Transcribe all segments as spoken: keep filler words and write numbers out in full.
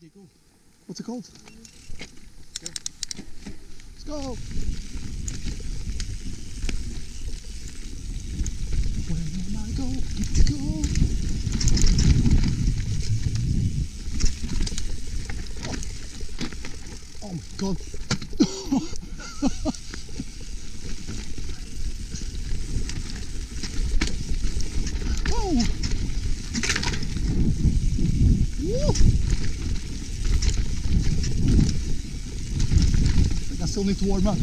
they go. What's it called? Go. Let's go! Where am I going to go? Oh, oh my god! Oh! Woo! I think I still need to warm up.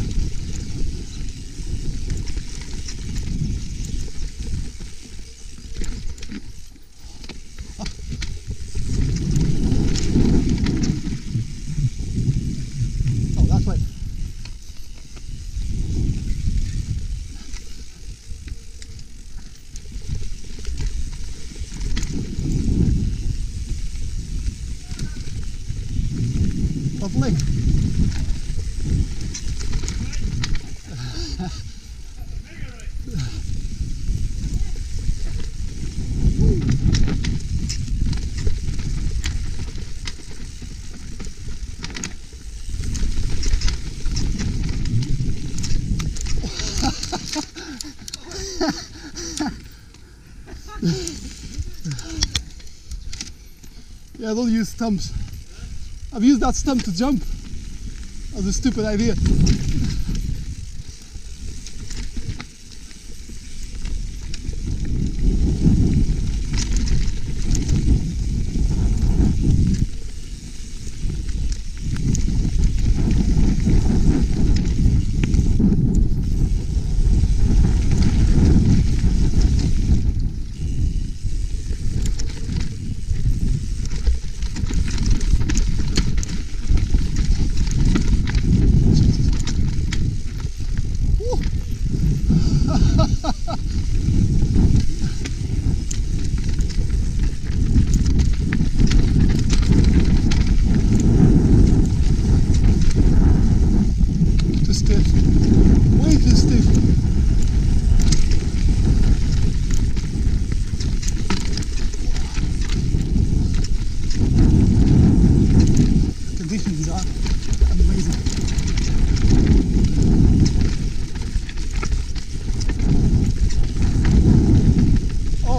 Oh, that's wet. Lovely. Yeah, don't use stumps. I've used that stump to jump. That was a stupid idea.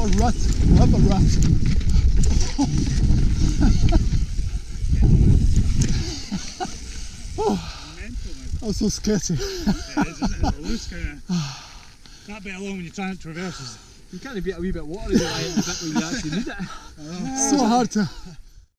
Rut, what a rut. Oh, that was so sketchy. It is, isn't it? It's a loose kind of. That bit alone when you try and traverse is. You kind of beat a wee bit of water in the bit when you actually need it. Oh. So hard to.